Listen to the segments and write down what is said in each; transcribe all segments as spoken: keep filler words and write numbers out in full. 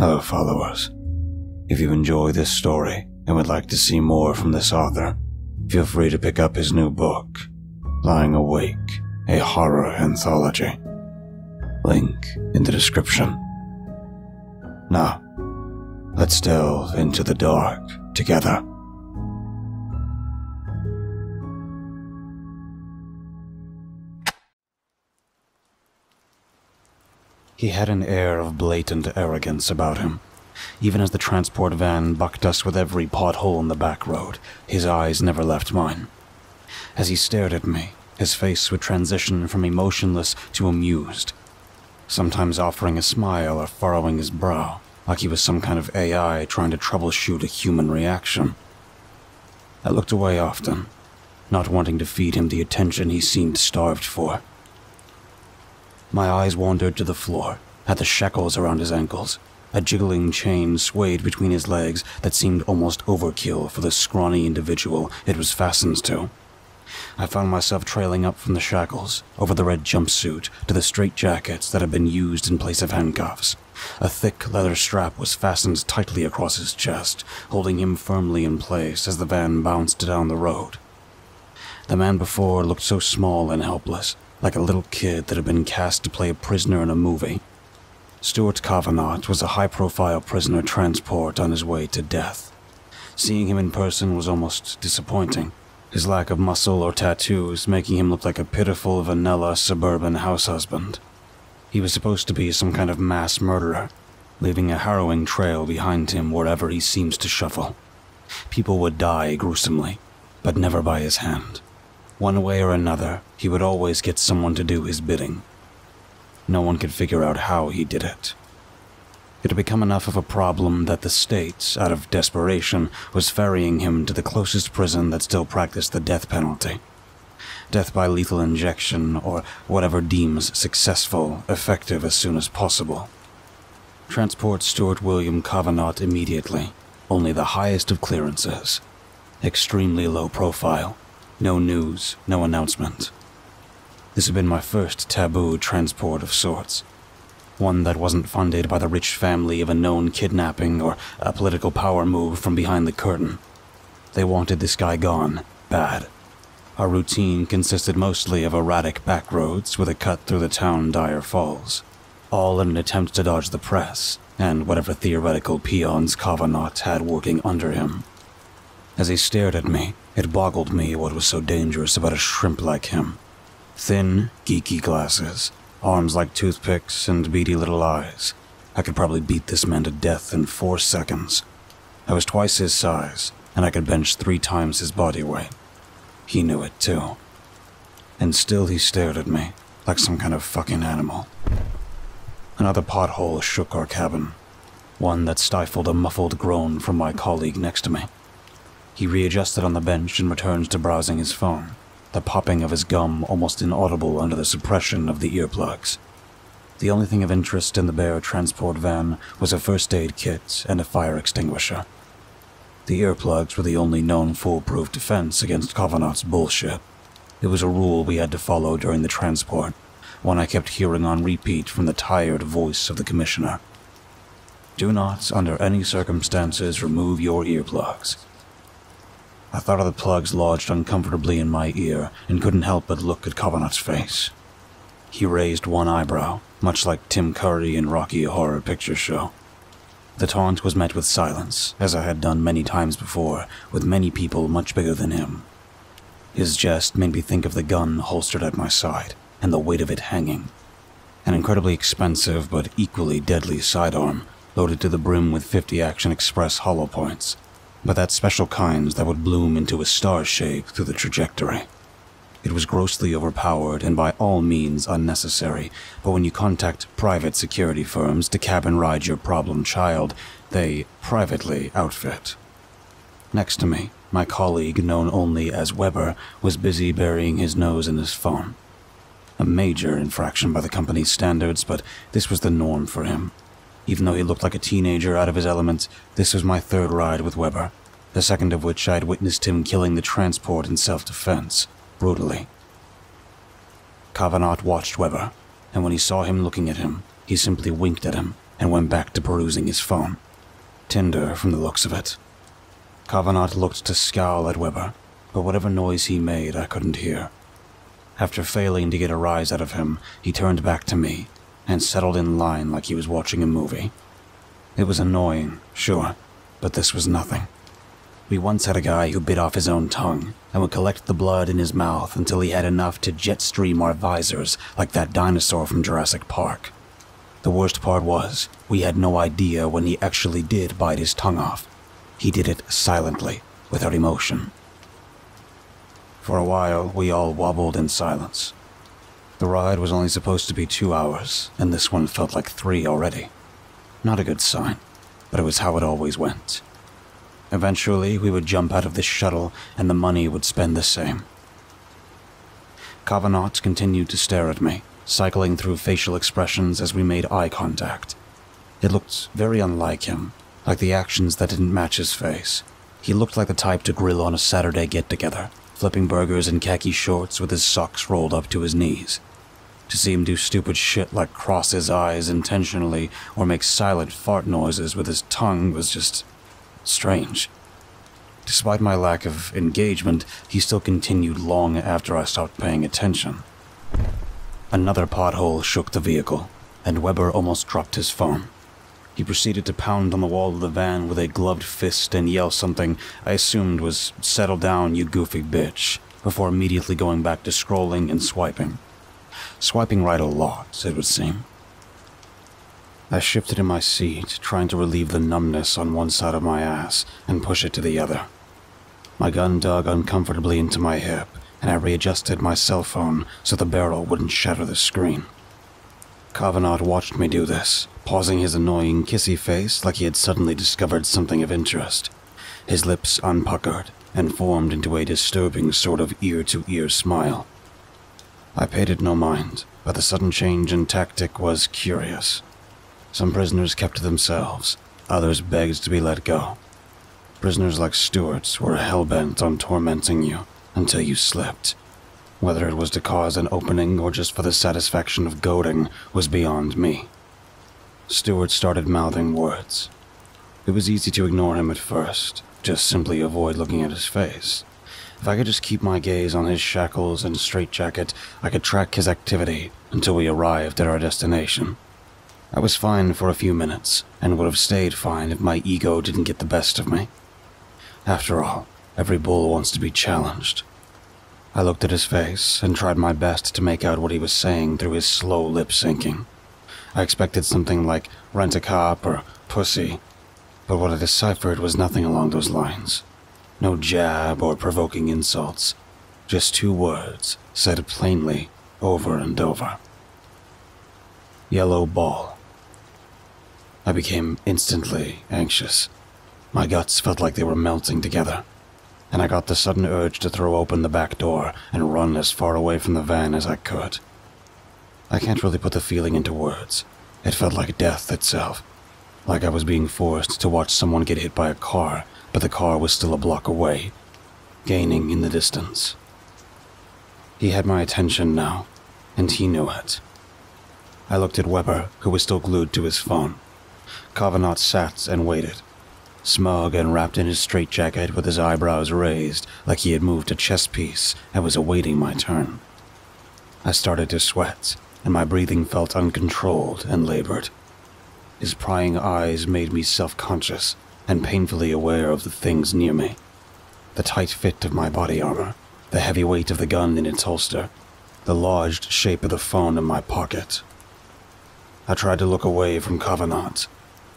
Hello, followers. If you enjoy this story and would like to see more from this author, feel free to pick up his new book, Lying Awake, a horror anthology. Link in the description. Now, let's delve into the dark together. He had an air of blatant arrogance about him. Even as the transport van bucked us with every pothole in the back road, his eyes never left mine. As he stared at me, his face would transition from emotionless to amused, sometimes offering a smile or furrowing his brow, like he was some kind of A I trying to troubleshoot a human reaction. I looked away often, not wanting to feed him the attention he seemed starved for. My eyes wandered to the floor, at the shackles around his ankles. A jiggling chain swayed between his legs that seemed almost overkill for the scrawny individual it was fastened to. I found myself trailing up from the shackles, over the red jumpsuit, to the straitjackets that had been used in place of handcuffs. A thick leather strap was fastened tightly across his chest, holding him firmly in place as the van bounced down the road. The man before looked so small and helpless, like a little kid that had been cast to play a prisoner in a movie. Stuart Cavanaugh was a high-profile prisoner transport on his way to death. Seeing him in person was almost disappointing, his lack of muscle or tattoos making him look like a pitiful vanilla suburban house husband. He was supposed to be some kind of mass murderer, leaving a harrowing trail behind him wherever he seems to shuffle. People would die gruesomely, but never by his hand. One way or another, he would always get someone to do his bidding. No one could figure out how he did it. It had become enough of a problem that the state, out of desperation, was ferrying him to the closest prison that still practiced the death penalty. Death by lethal injection, or whatever deems successful, effective as soon as possible. Transport Stuart William Cavanaugh immediately, only the highest of clearances. Extremely low profile. No news, no announcement. This had been my first taboo transport of sorts. One that wasn't funded by the rich family of a known kidnapping or a political power move from behind the curtain. They wanted this guy gone, bad. Our routine consisted mostly of erratic back roads with a cut through the town Dyer Falls, all in an attempt to dodge the press and whatever theoretical peons Cavanaugh had working under him. As he stared at me, it boggled me what was so dangerous about a shrimp like him. Thin, geeky glasses, arms like toothpicks, and beady little eyes. I could probably beat this man to death in four seconds. I was twice his size, and I could bench three times his body weight. He knew it too. And still he stared at me, like some kind of fucking animal. Another pothole shook our cabin, one that stifled a muffled groan from my colleague next to me. He readjusted on the bench and returned to browsing his phone, the popping of his gum almost inaudible under the suppression of the earplugs. The only thing of interest in the bare transport van was a first aid kit and a fire extinguisher. The earplugs were the only known foolproof defense against Cavanaugh's bullshit. It was a rule we had to follow during the transport, one I kept hearing on repeat from the tired voice of the commissioner. Do not, under any circumstances, remove your earplugs. I thought of the plugs lodged uncomfortably in my ear and couldn't help but look at Cavanaugh's face. He raised one eyebrow, much like Tim Curry in Rocky Horror Picture Show. The taunt was met with silence, as I had done many times before, with many people much bigger than him. His jest made me think of the gun holstered at my side, and the weight of it hanging. An incredibly expensive but equally deadly sidearm, loaded to the brim with fifty Action Express hollow points. But that special kind that would bloom into a star shape through the trajectory. It was grossly overpowered and by all means unnecessary, but when you contact private security firms to cab and ride your problem child, they privately outfit. Next to me, my colleague, known only as Weber, was busy burying his nose in his phone. A major infraction by the company's standards, but this was the norm for him. Even though he looked like a teenager out of his element, this was my third ride with Weber, the second of which I had witnessed him killing the transport in self-defense, brutally. Cavanaugh watched Weber, and when he saw him looking at him, he simply winked at him and went back to perusing his phone. Tinder, from the looks of it. Cavanaugh looked to scowl at Weber, but whatever noise he made, I couldn't hear. After failing to get a rise out of him, he turned back to me and settled in line like he was watching a movie. It was annoying, sure, but this was nothing. We once had a guy who bit off his own tongue and would collect the blood in his mouth until he had enough to jet stream our visors like that dinosaur from Jurassic Park. The worst part was, we had no idea when he actually did bite his tongue off. He did it silently, without emotion. For a while, we all wobbled in silence. The ride was only supposed to be two hours, and this one felt like three already. Not a good sign, but it was how it always went. Eventually, we would jump out of this shuttle, and the money would spend the same. Cavanaugh continued to stare at me, cycling through facial expressions as we made eye contact. It looked very unlike him, like the actions that didn't match his face. He looked like the type to grill on a Saturday get-together, flipping burgers in khaki shorts with his socks rolled up to his knees. To see him do stupid shit like cross his eyes intentionally or make silent fart noises with his tongue was just strange. Despite my lack of engagement, he still continued long after I stopped paying attention. Another pothole shook the vehicle, and Weber almost dropped his phone. He proceeded to pound on the wall of the van with a gloved fist and yell something I assumed was "Settle down, you goofy bitch," before immediately going back to scrolling and swiping. Swiping right a lot, it would seem. I shifted in my seat, trying to relieve the numbness on one side of my ass and push it to the other. My gun dug uncomfortably into my hip, and I readjusted my cell phone so the barrel wouldn't shatter the screen. Cavanaugh watched me do this, pausing his annoying kissy face like he had suddenly discovered something of interest. His lips unpuckered and formed into a disturbing sort of ear-to-ear smile. I paid it no mind, but the sudden change in tactic was curious. Some prisoners kept to themselves, others begged to be let go. Prisoners like Stuart were hell-bent on tormenting you until you slipped. Whether it was to cause an opening or just for the satisfaction of goading was beyond me. Stuart started mouthing words. It was easy to ignore him at first, just simply avoid looking at his face. If I could just keep my gaze on his shackles and straitjacket, I could track his activity until we arrived at our destination. I was fine for a few minutes, and would have stayed fine if my ego didn't get the best of me. After all, every bull wants to be challenged. I looked at his face and tried my best to make out what he was saying through his slow lip syncing. I expected something like "rent a cop" or "pussy," but what I deciphered was nothing along those lines. No jab or provoking insults, just two words said plainly over and over. "Yellow ball." I became instantly anxious. My guts felt like they were melting together, and I got the sudden urge to throw open the back door and run as far away from the van as I could. I can't really put the feeling into words. It felt like death itself, like I was being forced to watch someone get hit by a car, but the car was still a block away, gaining in the distance. He had my attention now, and he knew it. I looked at Weber, who was still glued to his phone. Cavanaugh sat and waited, smug and wrapped in his straitjacket with his eyebrows raised like he had moved a chess piece and was awaiting my turn. I started to sweat, and my breathing felt uncontrolled and labored. His prying eyes made me self-conscious and painfully aware of the things near me. The tight fit of my body armor, the heavy weight of the gun in its holster, the lodged shape of the phone in my pocket. I tried to look away from Cavanaugh,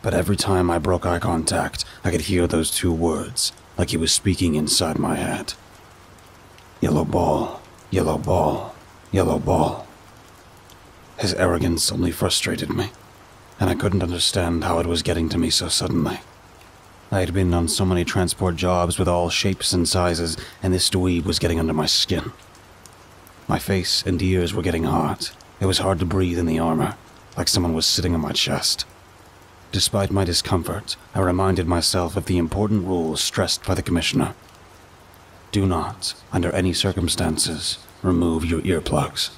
but every time I broke eye contact, I could hear those two words, like he was speaking inside my head. "Yellow ball, yellow ball, yellow ball." His arrogance only frustrated me, and I couldn't understand how it was getting to me so suddenly. I had been on so many transport jobs with all shapes and sizes, and this dweeb was getting under my skin. My face and ears were getting hot. It was hard to breathe in the armor, like someone was sitting on my chest. Despite my discomfort, I reminded myself of the important rules stressed by the commissioner. Do not, under any circumstances, remove your earplugs.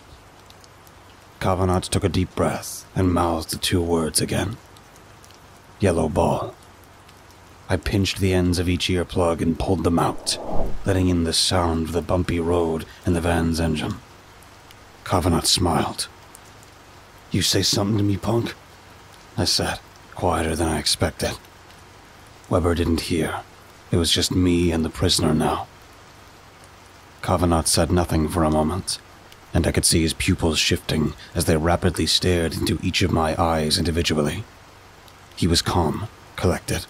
Cavanaugh took a deep breath and mouthed the two words again, yellow ball. I pinched the ends of each earplug and pulled them out, letting in the sound of the bumpy road and the van's engine. Cavanaugh smiled. "You say something to me, punk?" I said, quieter than I expected. Weber didn't hear. It was just me and the prisoner now. Cavanaugh said nothing for a moment, and I could see his pupils shifting as they rapidly stared into each of my eyes individually. He was calm, collected.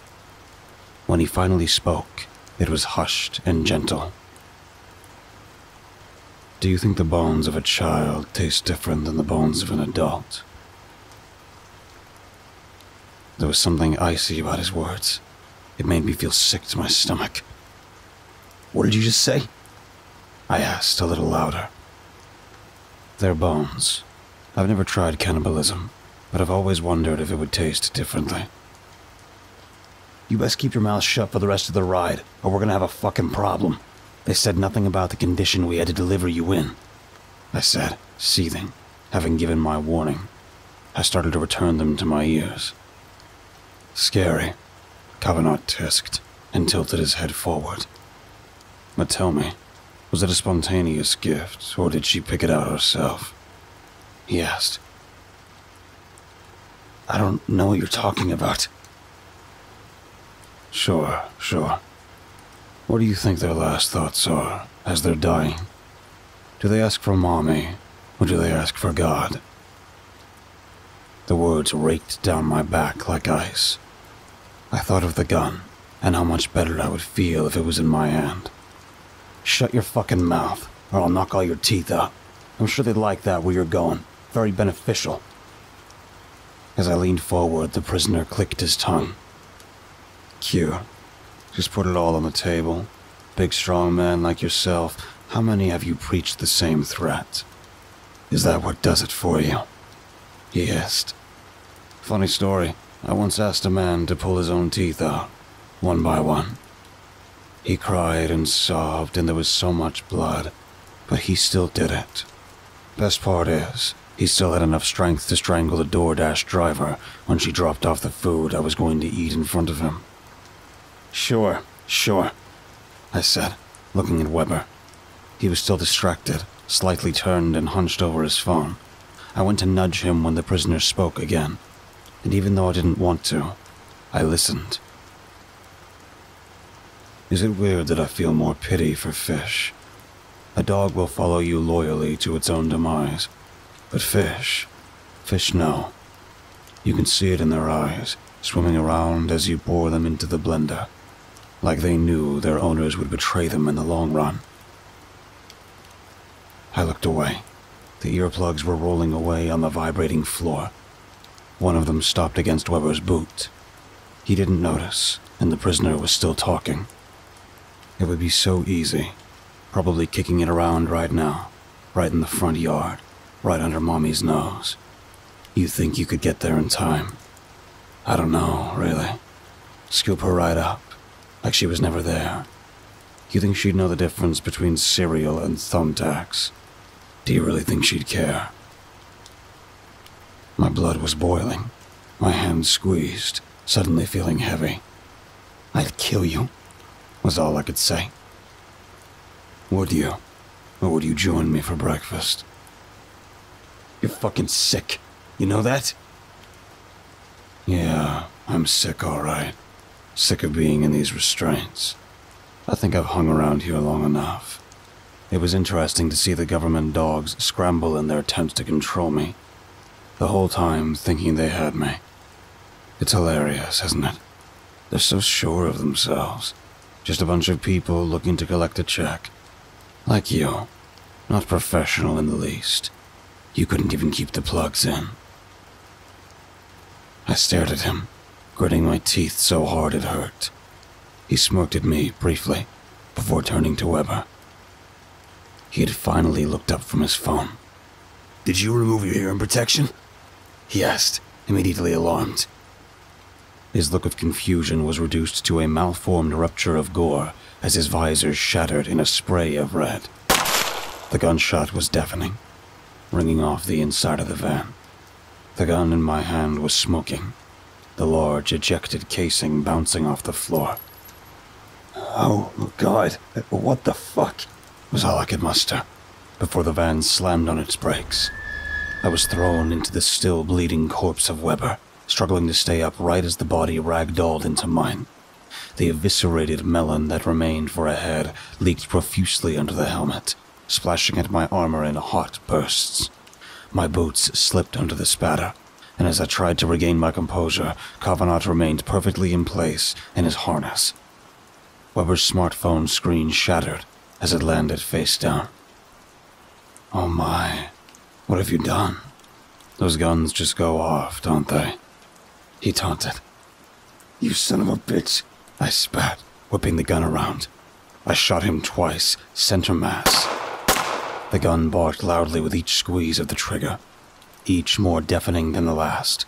When he finally spoke, it was hushed and gentle. "Do you think the bones of a child taste different than the bones of an adult?" There was something icy about his words. It made me feel sick to my stomach. "What did you just say?" I asked, a little louder. "Their bones. I've never tried cannibalism, but I've always wondered if it would taste differently." "You best keep your mouth shut for the rest of the ride, or we're gonna have a fucking problem. They said nothing about the condition we had to deliver you in," I said, seething, having given my warning. I started to return them to my ears. "Scary," Cavanaugh tisked and tilted his head forward. "But tell me, was it a spontaneous gift, or did she pick it out herself?" he asked. "I don't know what you're talking about." "Sure, sure. What do you think their last thoughts are as they're dying? Do they ask for mommy, or do they ask for God?" The words raked down my back like ice. I thought of the gun, and how much better I would feel if it was in my hand. "Shut your fucking mouth, or I'll knock all your teeth out. I'm sure they'd like that where you're going. Very beneficial." As I leaned forward, the prisoner clicked his tongue. "Q, just put it all on the table. Big strong man like yourself, how many have you preached the same threat? Is that what does it for you?" he hissed. "Funny story. I once asked a man to pull his own teeth out, one by one. He cried and sobbed, and there was so much blood, but he still did it. Best part is, he still had enough strength to strangle the DoorDash driver when she dropped off the food I was going to eat in front of him." "Sure, sure," I said, looking at Weber. He was still distracted, slightly turned and hunched over his phone. I went to nudge him when the prisoner spoke again, and even though I didn't want to, I listened. "Is it weird that I feel more pity for fish? A dog will follow you loyally to its own demise, but fish, fish no. You can see it in their eyes, swimming around as you pour them into the blender, like they knew their owners would betray them in the long run." I looked away. The earplugs were rolling away on the vibrating floor. One of them stopped against Weber's boot. He didn't notice, and the prisoner was still talking. It would be so easy, probably kicking it around right now, right in the front yard, right under mommy's nose. "You think you could get there in time?" "I don't know, really. Scoop her right up, like she was never there. You think she'd know the difference between cereal and thumbtacks? Do you really think she'd care?" My blood was boiling, my hands squeezed, suddenly feeling heavy. "I'd kill you," was all I could say. "Would you? Or would you join me for breakfast?" "You're fucking sick. You know that?" "Yeah, I'm sick, all right. Sick of being in these restraints. I think I've hung around here long enough." It was interesting to see the government dogs scramble in their attempts to control me, the whole time thinking they had me. It's hilarious, isn't it? They're so sure of themselves. Just a bunch of people looking to collect a check. Like you. Not professional in the least. You couldn't even keep the plugs in. I stared at him, gritting my teeth so hard it hurt. He smirked at me briefly, before turning to Weber. He had finally looked up from his phone. "Did you remove your hearing protection?" he asked, immediately alarmed. His look of confusion was reduced to a malformed rupture of gore as his visors shattered in a spray of red. The gunshot was deafening, ringing off the inside of the van. The gun in my hand was smoking, the large ejected casing bouncing off the floor. "Oh, God, what the fuck?" was all I could muster, before the van slammed on its brakes. I was thrown into the still bleeding corpse of Weber, struggling to stay upright as the body ragdolled into mine. The eviscerated melon that remained for a head leaked profusely under the helmet, splashing at my armor in hot bursts. My boots slipped under the spatter, and as I tried to regain my composure, Cavanaugh remained perfectly in place in his harness. Weber's smartphone screen shattered as it landed face down. "Oh my, what have you done? Those guns just go off, don't they?" he taunted. "You son of a bitch," I spat, whipping the gun around. I shot him twice, center mass. The gun barked loudly with each squeeze of the trigger, each more deafening than the last.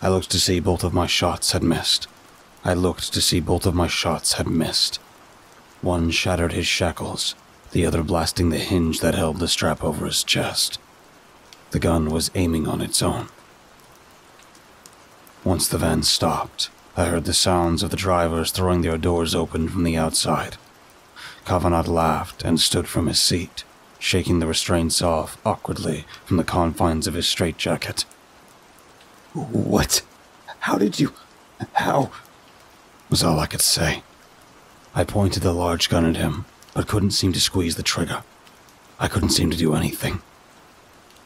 I looked to see both of my shots had missed. I looked to see both of my shots had missed. One shattered his shackles, the other blasting the hinge that held the strap over his chest. The gun was aiming on its own. Once the van stopped, I heard the sounds of the drivers throwing their doors open from the outside. Cavanaugh laughed and stood from his seat, shaking the restraints off awkwardly from the confines of his straitjacket. "What? How did you... how..." was all I could say. I pointed the large gun at him, but couldn't seem to squeeze the trigger. I couldn't seem to do anything.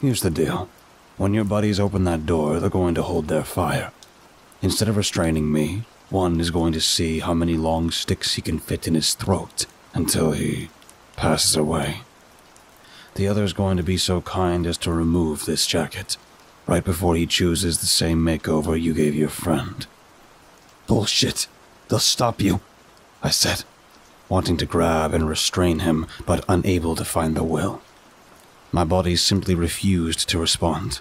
Here's the deal. When your buddies open that door, they're going to hold their fire. Instead of restraining me, one is going to see how many long sticks he can fit in his throat until he passes away. The other is going to be so kind as to remove this jacket, right before he chooses the same makeover you gave your friend. "Bullshit! They'll stop you," I said, wanting to grab and restrain him, but unable to find the will. My body simply refused to respond.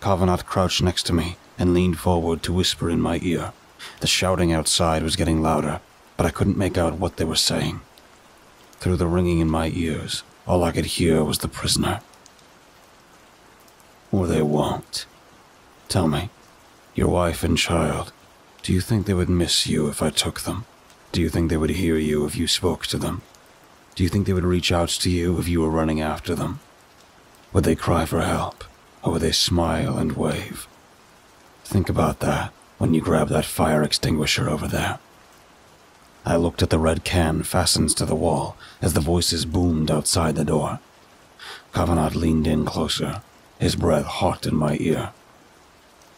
Cavanaugh crouched next to me and leaned forward to whisper in my ear. The shouting outside was getting louder, but I couldn't make out what they were saying. Through the ringing in my ears, all I could hear was the prisoner. "Or they won't. Tell me, your wife and child, do you think they would miss you if I took them? Do you think they would hear you if you spoke to them? Do you think they would reach out to you if you were running after them? Would they cry for help, or would they smile and wave? Think about that when you grab that fire extinguisher over there." I looked at the red can fastened to the wall as the voices boomed outside the door. Cavanaugh leaned in closer, his breath hot in my ear.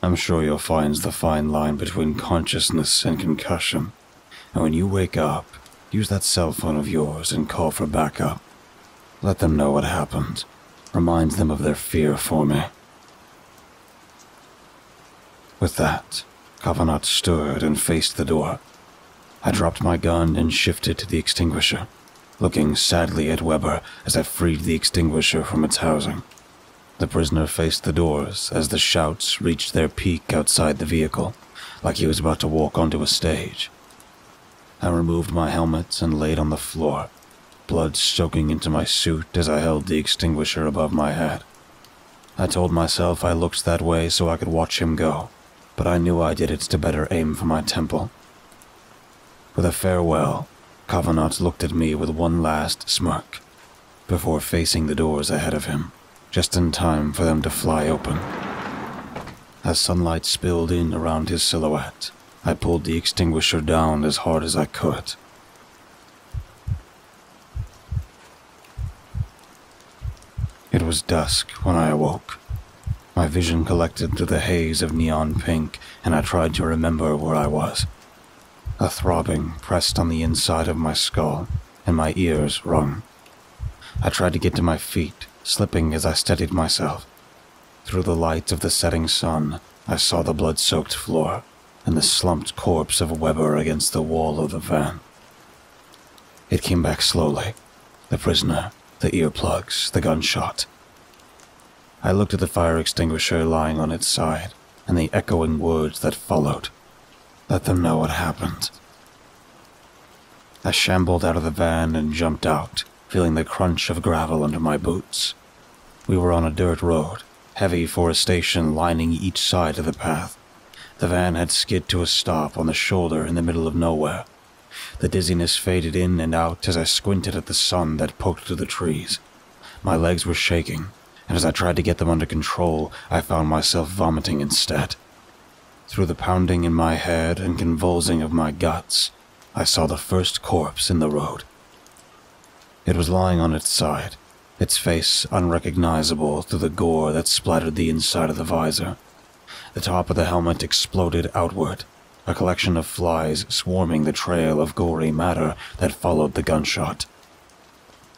"I'm sure you'll find the fine line between consciousness and concussion, and when you wake up, use that cell phone of yours and call for backup. Let them know what happened. Remind them of their fear for me." With that, Cavanaugh stirred and faced the door. I dropped my gun and shifted to the extinguisher, looking sadly at Weber as I freed the extinguisher from its housing. The prisoner faced the doors as the shouts reached their peak outside the vehicle, like he was about to walk onto a stage. I removed my helmet and laid on the floor, blood soaking into my suit as I held the extinguisher above my head. I told myself I looked that way so I could watch him go, but I knew I did it to better aim for my temple. With a farewell, Cavanaugh looked at me with one last smirk, before facing the doors ahead of him, just in time for them to fly open. As sunlight spilled in around his silhouette, I pulled the extinguisher down as hard as I could. It was dusk when I awoke. My vision collected through the haze of neon pink, and I tried to remember where I was. A throbbing pressed on the inside of my skull, and my ears rung. I tried to get to my feet, slipping as I steadied myself. Through the light of the setting sun, I saw the blood-soaked floor and the slumped corpse of Weber against the wall of the van. It came back slowly, the prisoner, the earplugs, the gunshot. I looked at the fire extinguisher lying on its side, and the echoing words that followed. Let them know what happened. I shambled out of the van and jumped out, feeling the crunch of gravel under my boots. We were on a dirt road, heavy forestation lining each side of the path. The van had skid to a stop on the shoulder in the middle of nowhere. The dizziness faded in and out as I squinted at the sun that poked through the trees. My legs were shaking, and as I tried to get them under control, I found myself vomiting instead. Through the pounding in my head and convulsing of my guts, I saw the first corpse in the road. It was lying on its side, its face unrecognizable through the gore that splattered the inside of the visor. The top of the helmet exploded outward, a collection of flies swarming the trail of gory matter that followed the gunshot.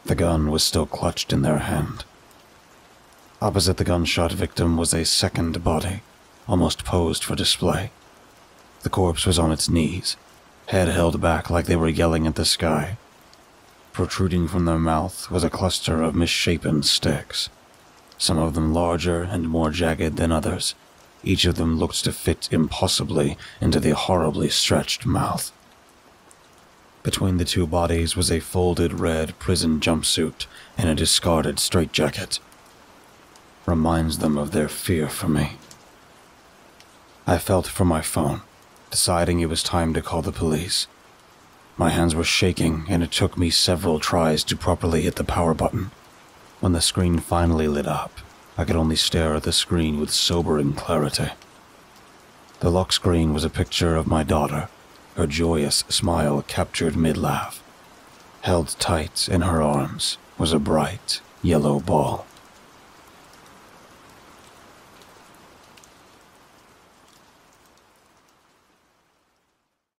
The gun was still clutched in their hand. Opposite the gunshot victim was a second body, almost posed for display. The corpse was on its knees, head held back like they were yelling at the sky. Protruding from their mouth was a cluster of misshapen sticks, some of them larger and more jagged than others. Each of them looked to fit impossibly into the horribly stretched mouth. Between the two bodies was a folded red prison jumpsuit and a discarded straitjacket. Reminds them of their fear for me. I felt for my phone, deciding it was time to call the police. My hands were shaking, and it took me several tries to properly hit the power button. When the screen finally lit up, I could only stare at the screen with sobering clarity. The lock screen was a picture of my daughter, her joyous smile captured mid-laugh. Held tight in her arms was a bright yellow ball.